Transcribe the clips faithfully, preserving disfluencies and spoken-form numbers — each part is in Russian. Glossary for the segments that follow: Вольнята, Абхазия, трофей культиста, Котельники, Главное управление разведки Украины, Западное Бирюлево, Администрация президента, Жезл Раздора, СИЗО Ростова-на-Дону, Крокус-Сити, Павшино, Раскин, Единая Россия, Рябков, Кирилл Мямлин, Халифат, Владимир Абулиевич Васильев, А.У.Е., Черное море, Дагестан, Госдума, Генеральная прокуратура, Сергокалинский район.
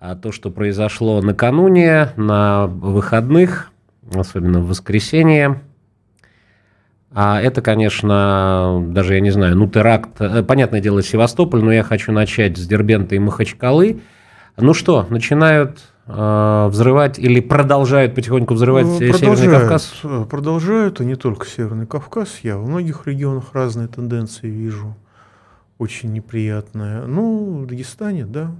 а то, что произошло накануне, на выходных, особенно в воскресенье, а это, конечно, даже я не знаю, ну теракт, понятное дело, Севастополь, но я хочу начать с Дербента и Махачкалы. Ну что, начинают э, взрывать или продолжают потихоньку взрывать продолжают, Северный Кавказ? Продолжают, и не только Северный Кавказ. Я во многих регионах разные тенденции вижу, очень неприятные. Ну, в Дагестане, да.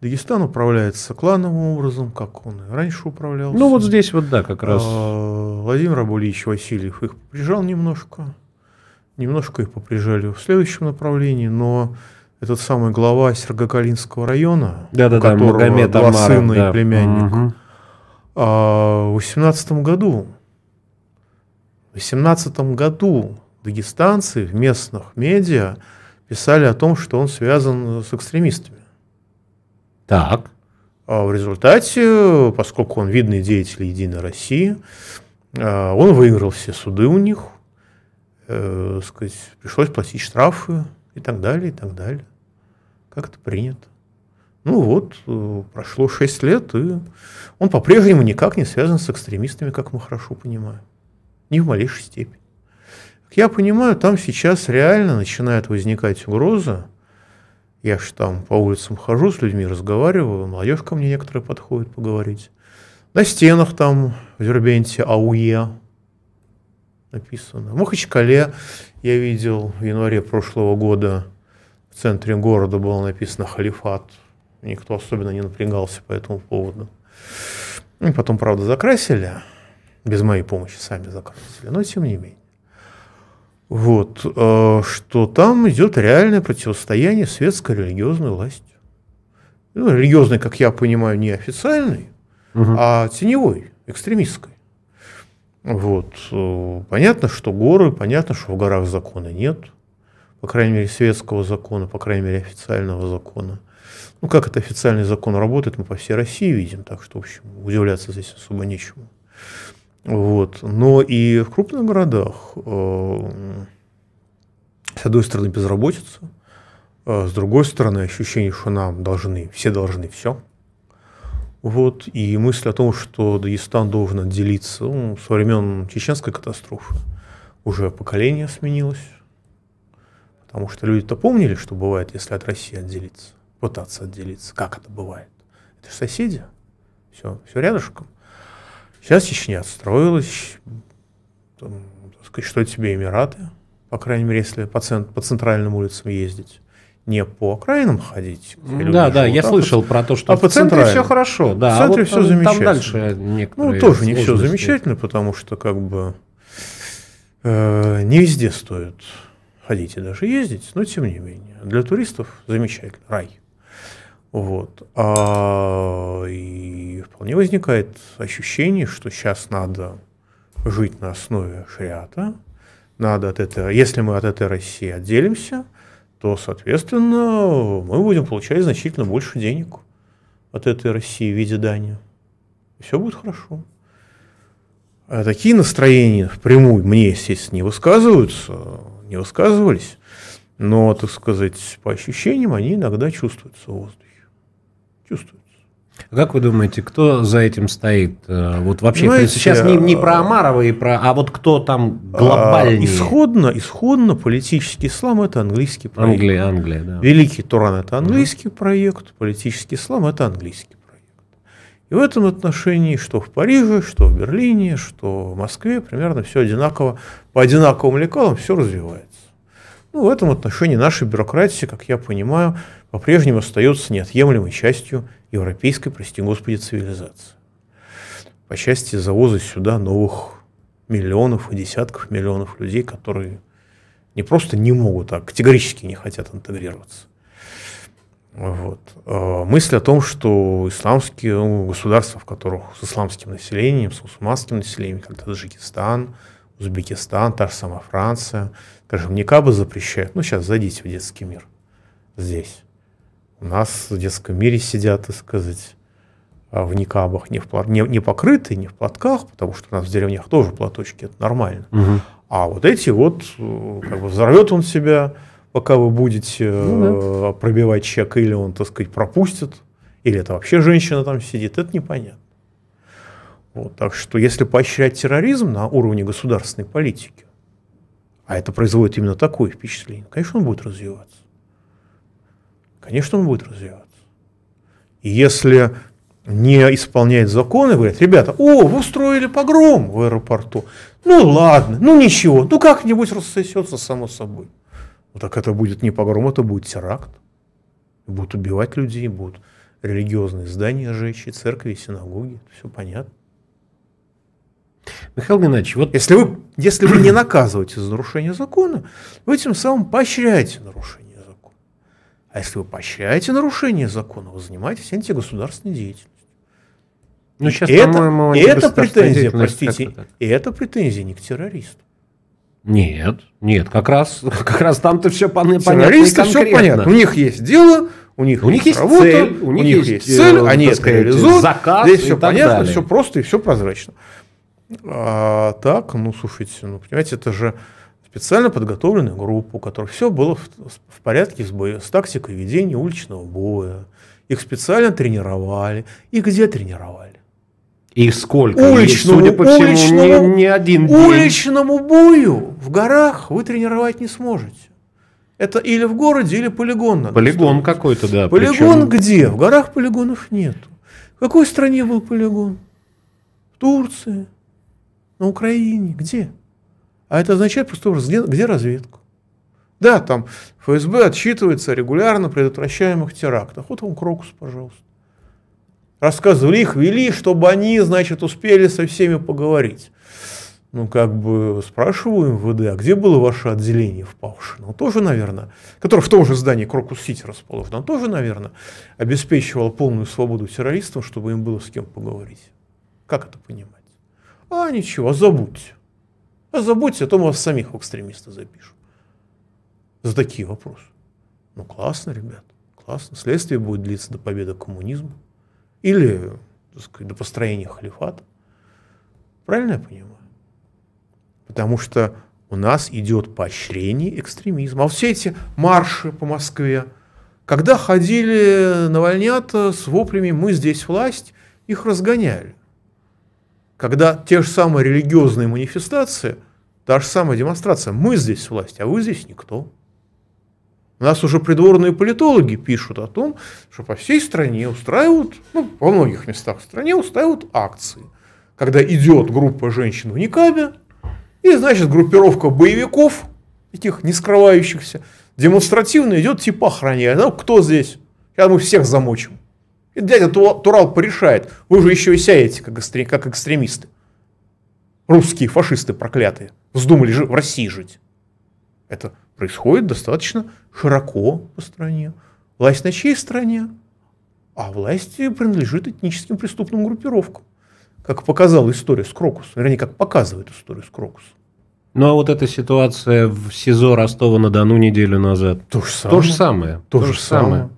Дагестан управляется клановым образом, как он и раньше управлялся. Ну, вот здесь вот, да, как раз. Владимир Абулиевич Васильев их поприжал немножко. Немножко их поприжали в следующем направлении, но этот самый глава Сергокалинского района, да, да, которого да, два Амаров, сына да. и племянник, угу. а в восемнадцатом году дагестанцы в местных медиа писали о том, что он связан с экстремистами. Так. А в результате, поскольку он видный деятель Единой России, он выиграл все суды у них, э, сказать, пришлось платить штрафы и так далее, и так далее. Как это принято. Ну вот, э, прошло шесть лет, и он по-прежнему никак не связан с экстремистами, как мы хорошо понимаем. Ни в малейшей степени. Как я понимаю, там сейчас реально начинает возникать угроза. Я же там по улицам хожу, с людьми разговариваю, молодежь ко мне некоторые подходит поговорить. На стенах там в Дербенте А У Е написано. В Махачкале я видел в январе прошлого года в центре города было написано «Халифат». Никто особенно не напрягался по этому поводу. И потом, правда, закрасили. Без моей помощи сами закрасили, но тем не менее. Вот, что там идет реальное противостояние светской религиозной власти. Ну, религиозной, как я понимаю, не официальной, угу. а теневой, экстремистской. Вот. Понятно, что горы, понятно, что в горах закона нет. По крайней мере, светского закона, по крайней мере, официального закона. Ну, как это официальный закон работает, мы по всей России видим, так что, в общем, удивляться здесь особо нечему. Вот. Но и в крупных городах, э, с одной стороны, безработица, э, с другой стороны, ощущение, что нам должны, все должны все. Вот. И мысль о том, что Дагестан должен отделиться, ну, со времен чеченской катастрофы уже поколение сменилось, потому что люди-то помнили, что бывает, если от России отделиться, пытаться отделиться, как это бывает. Это же соседи, все, все рядышком. Сейчас Чечня отстроилась, там, так сказать, что тебе Эмираты, по крайней мере, если по, цент, по центральным улицам ездить, не по окраинам ходить. Да, да, я слышал про то, что а в центре все хорошо, да, в центре а вот все там, замечательно. Там дальше некоторые ну, тоже не все замечательно, потому что как бы э, не везде стоит ходить и даже ездить, но тем не менее. Для туристов замечательно, рай. Вот. А, и вполне возникает ощущение, что сейчас надо жить на основе шариата, надо от этого, если мы от этой России отделимся, то, соответственно, мы будем получать значительно больше денег от этой России в виде дани. И все будет хорошо. А такие настроения впрямую мне, естественно, не высказываются, не высказывались, но, так сказать, по ощущениям они иногда чувствуются в воздухе. Чувствуется. Как вы думаете, кто за этим стоит? Вот вообще, знаете, сейчас не, не про Амарова, и про, а вот кто там глобальнее? Исходно, исходно политический ислам – это английский проект. Англия, Англия, да. Великий Туран – это английский да. проект, политический ислам – это английский проект. И в этом отношении что в Париже, что в Берлине, что в Москве примерно все одинаково, по одинаковым лекалам все развивается. Ну, в этом отношении наша бюрократия, как я понимаю, по-прежнему остается неотъемлемой частью европейской, прости господи, цивилизации. По части завоза сюда новых миллионов и десятков миллионов людей, которые не просто не могут, а категорически не хотят интегрироваться. Вот. Мысль о том, что исламские ну, государства, в которых с исламским населением, с мусульманским населением, как Таджикистан, Узбекистан, та же самая Франция, скажем, никабы запрещают. Ну, сейчас зайдите в детский мир. Здесь. У нас в детском мире сидят, так сказать, в никабах, не, в плат... не, не покрытые, не в платках, потому что у нас в деревнях тоже платочки, это нормально. Угу. А вот эти вот, как бы взорвет он себя, пока вы будете ну, да. пробивать чек, или он, так сказать, пропустит. или это вообще женщина там сидит, это непонятно. Вот, так что если поощрять терроризм на уровне государственной политики, а это производит именно такое впечатление, конечно, он будет развиваться. Конечно, он будет развиваться. И если не исполняет законы, говорят: ребята, о, вы устроили погром в аэропорту, ну ладно, ну ничего, ну как-нибудь рассосется само собой. Ну так это будет не погром, это будет теракт. Будут убивать людей, будут религиозные здания жечь, и церкви, и синагоги, все понятно. Михаил Геннадьевич, вот если вы, если вы не наказываете за нарушение закона, вы тем самым поощряете нарушение закона. А если вы поощряете нарушение закона, вы занимаетесь антигосударственной деятельностью. Ну, сейчас, по-моему, это претензия, простите, и это претензия не к террористу. Нет, нет, как раз, как раз там-то все понятно. Террористы, все понятно. У них есть дело, у них, у них есть работа, цель, у, у них есть цель, они это реализуют. Заказ, здесь все понятно, далее. Все просто и все прозрачно. А, так, ну слушайте, ну понимаете, это же специально подготовленная группа, у которой все было в, в порядке с, боя, с тактикой ведения уличного боя. Их специально тренировали. И где тренировали? И сколько? Уличному, и, судя по всему, уличному, не, не один день. Уличному бою в горах вы тренировать не сможете. Это или в городе, или полигон надо. Полигон какой-то, да. Полигон причем... где? В горах полигонов нет. В какой стране был полигон? В Турции, на Украине. Где? А это означает просто, где, где разведка. Да, там ФСБ отчитывается регулярно о предотвращаемых терактах. Вот вам Крокус, пожалуйста. Рассказывали, их вели, чтобы они, значит, успели со всеми поговорить. Ну, как бы, спрашиваю МВД, а где было ваше отделение в Павшино? Тоже, наверное, которое в том же здании Крокус-Сити расположено, тоже, наверное, обеспечивало полную свободу террористам, чтобы им было с кем поговорить. Как это понимать? А ничего, забудьте. А забудьте, а то мы вас самих в экстремисты запишем. За такие вопросы. Ну, классно, ребят, классно. Следствие будет длиться до победы коммунизма. Или, так сказать, до построения халифата. Правильно я понимаю? Потому что у нас идет поощрение экстремизма. А все эти марши по Москве, когда ходили на Вольнята с воплями «Мы здесь власть», их разгоняли. Когда те же самые религиозные манифестации, та же самая демонстрация «Мы здесь власть, а вы здесь никто». У нас уже придворные политологи пишут о том, что по всей стране устраивают, ну, во многих местах в стране устраивают акции, когда идет группа женщин в никабе, и, значит, группировка боевиков, таких не скрывающихся, демонстративно идет, типа охраняет. Ну, кто здесь? Сейчас мы всех замочим. И дядя Турал порешает. Вы же еще и сядете, как экстремисты. Русские фашисты проклятые. Вздумали же в России жить. Это... происходит достаточно широко по стране. Власть на чьей стране? А власть принадлежит этническим преступным группировкам. Как показала история с Крокусом. Вернее, как показывает история с Крокусом. Ну, а вот эта ситуация в СИЗО Ростова-на-Дону неделю назад. То же самое. То же самое. То же самое.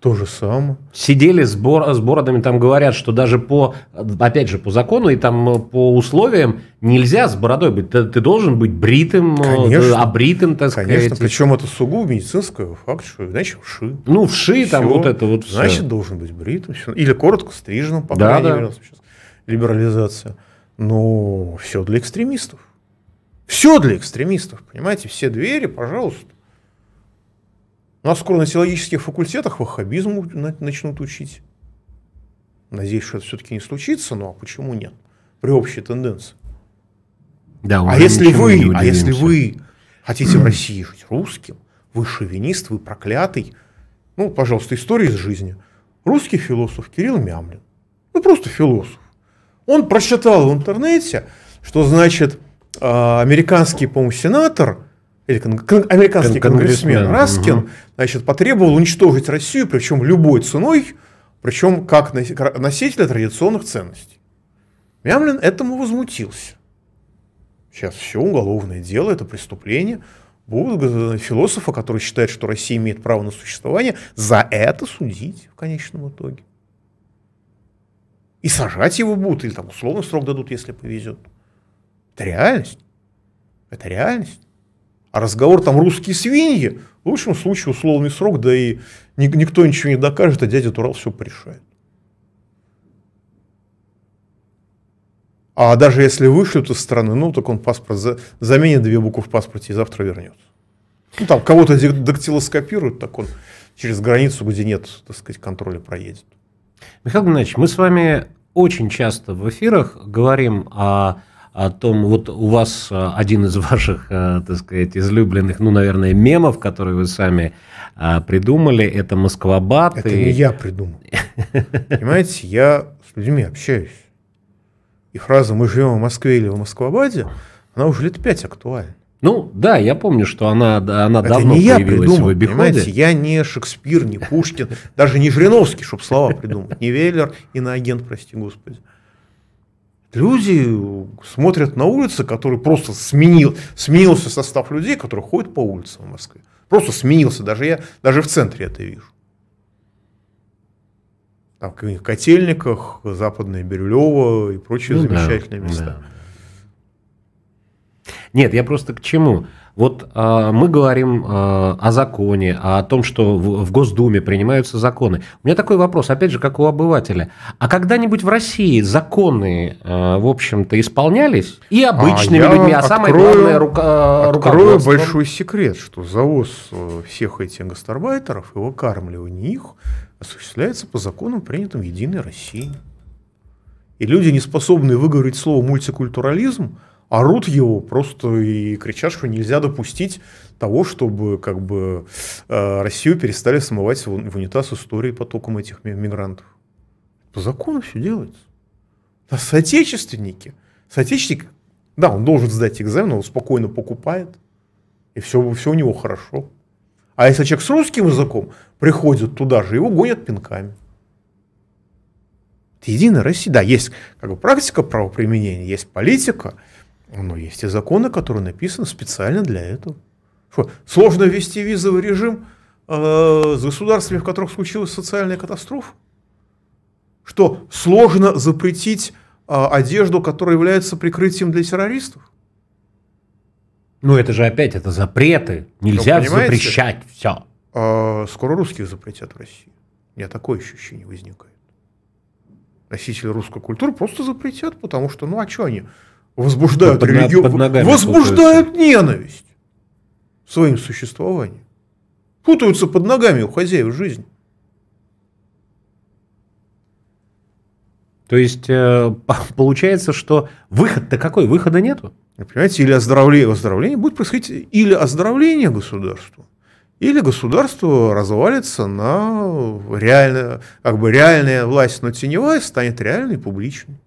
То же самое. Сидели с, бор, с бородами, там говорят, что даже по, опять же, по закону и там по условиям нельзя с бородой быть. Ты, ты должен быть бритым, конечно, обритым, так сказать. Конечно, причем это сугубо медицинское, факт, что иначе вши. Ну, вши, все. Там вот это вот все. Значит, должен быть бритым. Все. Или коротко стриженным, по да, крайней мере, да. Сейчас либерализация. Но все для экстремистов. Все для экстремистов, понимаете? Все двери, пожалуйста. У нас скоро на теологических факультетах ваххабизм начнут учить. Надеюсь, что это все-таки не случится, но а почему нет? При общей тенденции. Да, а, если вы, а если вы хотите в России жить русским, вы шовинист, вы проклятый, ну, пожалуйста, история из жизни. Русский философ Кирилл Мямлин, ну, просто философ. Он прочитал в интернете, что, значит, американский, по-моему, сенатор... или кон кон американский конгрессмен, конгрессмен Раскин, угу. Значит, потребовал уничтожить Россию, причем любой ценой, причем как носителя традиционных ценностей. Мямлин этому возмутился. Сейчас все уголовное дело, это преступление. Будут философа, который считает, что Россия имеет право на существование, за это судить в конечном итоге. И сажать его будут, или там условный срок дадут, если повезет. Это реальность. Это реальность. А разговор там «русские свиньи», в лучшем случае условный срок, да и никто ничего не докажет, а дядя Турал все порешает. А даже если вышлют из страны, ну так он паспорт за... заменит две буквы в паспорте и завтра вернет. Ну там кого-то дактилоскопируют, так он через границу, где нет, так сказать, контроля, проедет. Михаил Геннадьевич, мы с вами очень часто в эфирах говорим о, о том, вот у вас один из ваших, так сказать, излюбленных, ну, наверное, мемов, которые вы сами придумали, это Москвабат. Это и... не я придумал. Понимаете, я с людьми общаюсь. И фраза «мы живем в Москве или в Москвабаде», она уже лет пять актуальна. Ну, да, я помню, что она, она давно появилась придумал, в обиходе. Понимаете, я не Шекспир, не Пушкин, даже не Жириновский, чтобы слова придумать, не Веллер, иноагент, прости господи. Люди смотрят на улицы, которые просто сменил, сменился состав людей, которые ходят по улицам в Москве. Просто сменился, даже я даже в центре это вижу. Там в Котельниках, Западное Бирюлево и прочие ну, замечательные да, места. Да. Нет, я просто к чему? Вот э, мы говорим э, о законе, о том, что в, в Госдуме принимаются законы. У меня такой вопрос, опять же, как у обывателя. А когда-нибудь в России законы, э, в общем-то, исполнялись и обычными а людьми, а открою, самое главное рука, руководством? Открою большой секрет, что завоз всех этих гастарбайтеров, его кормливание их осуществляется по законам, принятым в Единой России. И люди, не способные выговорить слово «мультикультурализм», орут его просто и кричат, что нельзя допустить того, чтобы как бы, Россию перестали смывать в унитаз истории потоком этих мигрантов. По закону все делается. А соотечественники, соотечественник, да, он должен сдать экзамен, он спокойно покупает, и все, все у него хорошо. А если человек с русским языком приходит туда же, его гонят пинками. Это Единая Россия. Да, есть как бы, практика правоприменения, есть политика. Но есть и законы, которые написаны специально для этого. Что, сложно ввести визовый режим э, с государствами, в которых случилась социальная катастрофа? Что сложно запретить э, одежду, которая является прикрытием для террористов? Ну это же опять это запреты. Нельзя ну, запрещать все. Э, скоро русских запретят в России. У меня такое ощущение возникает. Носители русской культуры просто запретят, потому что, ну а что они... Возбуждают под, религию, под возбуждают путаются. Ненависть своим существованием. Путаются под ногами у хозяев жизни. То есть, получается, что выход-то какой? Выхода нету? Понимаете, или оздоровление, оздоровление будет происходить или оздоровление государства, или государство развалится на реально, как бы реальная власть, но теневая станет реальной и публичной.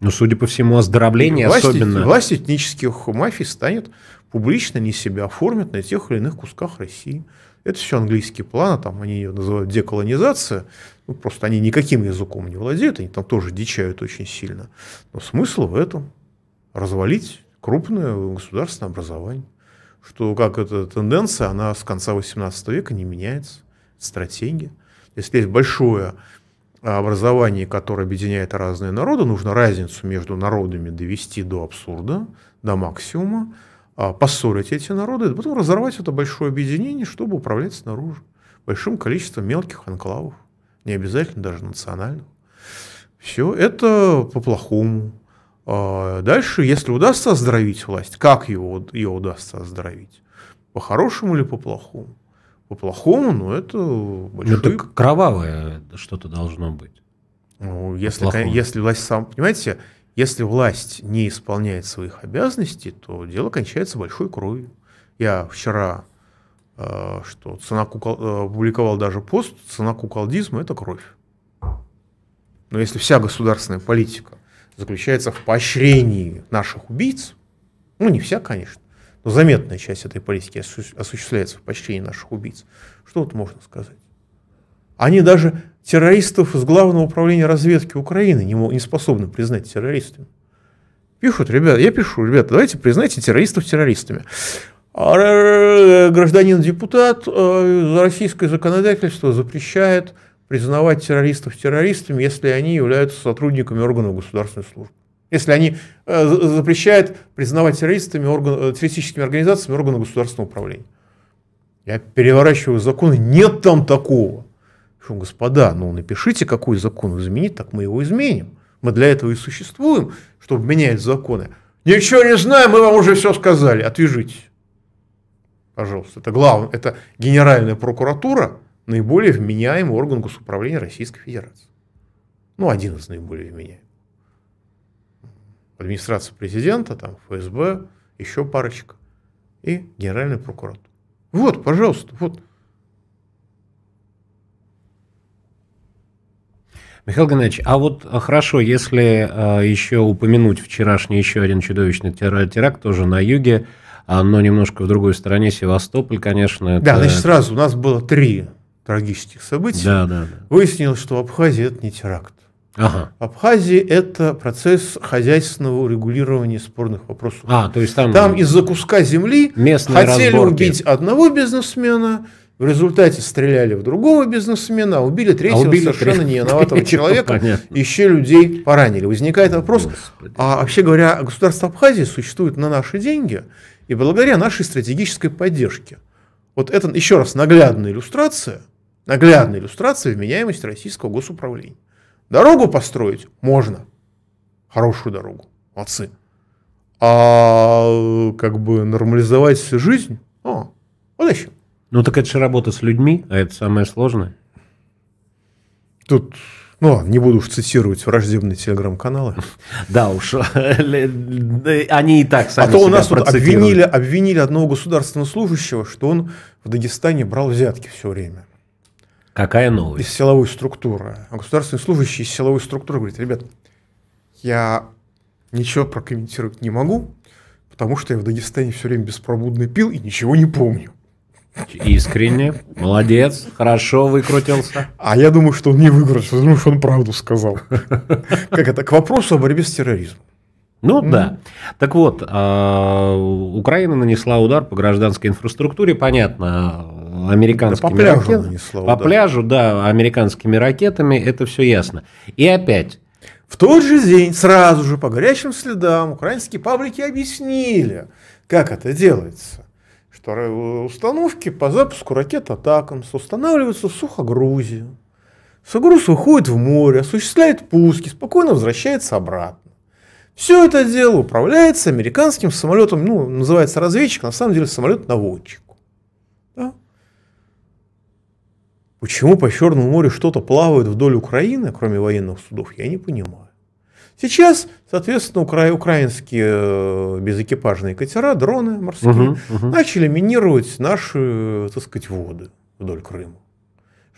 Ну, судя по всему, оздоровление власть, особенно... Власть этнических мафий станет публично, не себя оформят на тех или иных кусках России. Это все английские планы, там они ее называют деколонизация. Ну, просто они никаким языком не владеют, они там тоже дичают очень сильно. Но смысл в этом – развалить крупное государственное образование. Что, как эта тенденция, она с конца восемнадцатого века не меняется. Стратегия. Если есть большое... образование, которое объединяет разные народы, нужно разницу между народами довести до абсурда, до максимума, поссорить эти народы, а потом разорвать это большое объединение, чтобы управлять снаружи. Большим количеством мелких анклавов, не обязательно даже национальных. Все это по-плохому. Дальше, если удастся оздоровить власть, как его, ее удастся оздоровить? По-хорошему или по-плохому? По-плохому, но это большой... Ну, так кровавое что-то должно быть. Ну, если, если власть сам... Понимаете, если власть не исполняет своих обязанностей, то дело кончается большой кровью. Я вчера э, что, ценаку, э, публиковал даже пост, цена куколдизма – это кровь. Но если вся государственная политика заключается в поощрении наших убийц, ну не вся, конечно, но заметная часть этой политики осуществляется в поощрении наших убийц. Что тут можно сказать? Они даже террористов из Главного управления разведки Украины не способны признать террористами. Пишут, ребята, я пишу, ребята, давайте признайте террористов террористами. Гражданин-депутат за российское законодательство запрещает признавать террористов террористами, если они являются сотрудниками органов государственной службы. Если они запрещают признавать террористами, орган, террористическими организациями органы государственного управления. Я переворачиваю законы, нет там такого. Что, господа, ну напишите, какой закон изменить, так мы его изменим. Мы для этого и существуем, чтобы менять законы. Ничего не знаем, мы вам уже все сказали. Отвяжитесь. Пожалуйста. Это главное. Это Генеральная прокуратура, наиболее вменяемый орган Госуправления Российской Федерации. Ну, один из наиболее вменяемых. Администрация президента, там, ФСБ, еще парочка. И Генеральная прокуратура. Вот, пожалуйста, вот. Михаил Геннадьевич, а вот хорошо, если а, еще упомянуть вчерашний еще один чудовищный теракт, тоже на юге, а, но немножко в другой стороне, Севастополь, конечно. Да, это... значит, сразу у нас было три трагических события. Да, да, да. Выяснилось, что в Абхазии это не теракт. Ага. В Абхазии это процесс хозяйственного урегулирования спорных вопросов. А, то есть там там из-за куска земли хотели разборки. Убить одного бизнесмена, в результате стреляли в другого бизнесмена, а убили третьего а убили совершенно треть... невиноватого человека, еще людей поранили. Возникает вопрос, Господи. А вообще говоря, государство Абхазии существует на наши деньги и благодаря нашей стратегической поддержке. Вот это еще раз наглядная иллюстрация, наглядная иллюстрация вменяемости российского госуправления. Дорогу построить можно. Хорошую дорогу. Молодцы. А как бы нормализовать жизнь? О, вот еще. Ну, так это же работа с людьми, а это самое сложное. Тут, ну ладно, не буду уж цитировать враждебные телеграм-каналы. Да уж, они и так сами. А то у нас обвинили одного государственного служащего, что он в Дагестане брал взятки все время. Какая новость? Из силовой структуры. А государственный служащий из силовой структуры говорит: ребят, я ничего прокомментировать не могу, потому что я в Дагестане все время беспробудно пил и ничего не помню. Искренне. Молодец. Хорошо выкрутился. А я думаю, что он не выкрутился. Я думаю, что он правду сказал. Как это? К вопросу о борьбе с терроризмом. Ну mm-hmm. да. Так вот, Украина нанесла удар по гражданской инфраструктуре, понятно, американскими да, по пляжу ракетами. Нанесла удар. По пляжу, да, американскими ракетами, это все ясно. И опять. В тот же день, сразу же, по горячим следам, украинские паблики объяснили, как это делается. Что установки по запуску ракет «Атакамс» устанавливаются в сухогрузе. Сухогруз выходит в море, осуществляет пуски, спокойно возвращается обратно. Все это дело управляется американским самолетом, ну, называется разведчик, на самом деле самолет-наводчик. Да? Почему по Черному морю что-то плавает вдоль Украины, кроме военных судов, я не понимаю. Сейчас, соответственно, укра... украинские безэкипажные катера, дроны морские, угу, угу. начали минировать наши, так сказать, воды вдоль Крыма,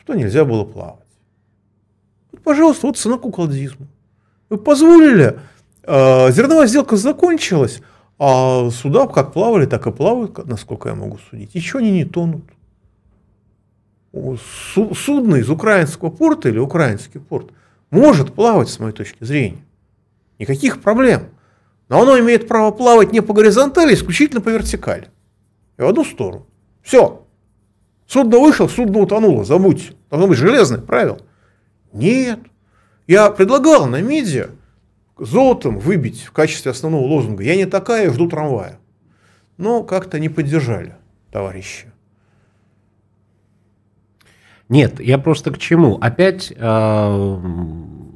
что нельзя было плавать. Вот, пожалуйста, вот цена куколдизма. Вы позволили... Зерновая сделка закончилась, а суда как плавали, так и плавают, насколько я могу судить. Еще они не тонут. Судно из украинского порта или украинский порт может плавать, с моей точки зрения. Никаких проблем. Но оно имеет право плавать не по горизонтали, а исключительно по вертикали. И в одну сторону. Все. Судно вышло, судно утонуло. Забудьте. Должно быть железное правило. Нет. Я предлагал на медиа золотом выбить в качестве основного лозунга «Я не такая, жду трамвая». Но как-то не поддержали, товарищи. Нет, я просто к чему? Опять э,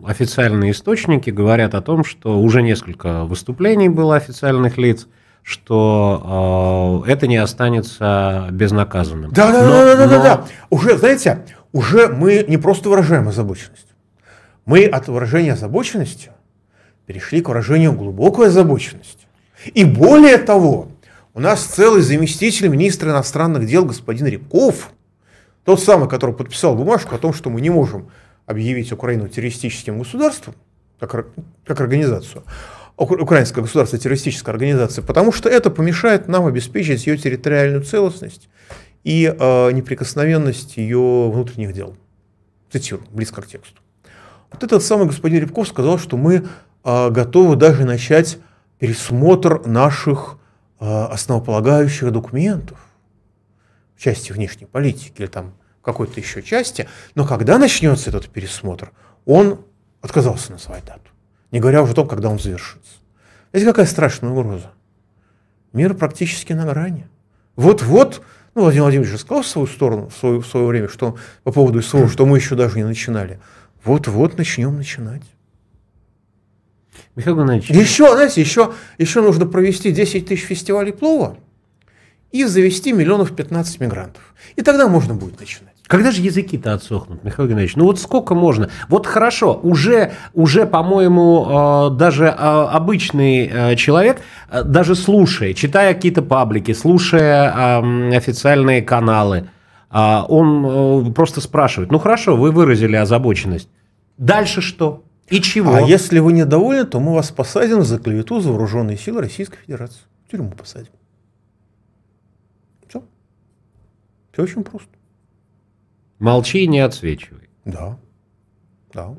официальные источники говорят о том, что уже несколько выступлений было официальных лиц, что э, это не останется безнаказанным. Да, да, но, да, да, но... да, да. Уже, знаете, уже мы не просто выражаем озабоченность. Мы от выражения озабоченности перешли к выражению глубокой озабоченности. И более того, у нас целый заместитель министра иностранных дел господин Рябков, тот самый, который подписал бумажку о том, что мы не можем объявить Украину террористическим государством, как, как организацию, украинское государство террористическая организация, потому что это помешает нам обеспечить ее территориальную целостность и э, неприкосновенность ее внутренних дел. Цитирую, близко к тексту. Вот этот самый господин Рябков сказал, что мы готовы даже начать пересмотр наших основополагающих документов в части внешней политики или там какой-то еще части. Но когда начнется этот пересмотр, он отказался назвать дату, не говоря уже о том, когда он завершится. Знаете, какая страшная угроза? Мир практически на грани. Вот-вот, ну, Владимир Владимирович же сказал в свою сторону, в свое, в свое время, что по поводу СВО, что мы еще даже не начинали. Вот-вот начнем начинать. Михаил Геннадьевич. Еще, знаете, еще, еще нужно провести десять тысяч фестивалей плова и завести миллионов пятнадцать мигрантов. И тогда можно будет начинать. Когда же языки-то отсохнут, Михаил Геннадьевич? Ну вот сколько можно? Вот хорошо, уже, уже по-моему, даже обычный человек, даже слушая, читая какие-то паблики, слушая официальные каналы, он просто спрашивает, ну хорошо, вы выразили озабоченность, дальше что? И чего? А если вы недовольны, то мы вас посадим за клевету за вооруженные силы Российской Федерации. В тюрьму посадим. Все. Все очень просто. Молчи и не отсвечивай. Да. Да.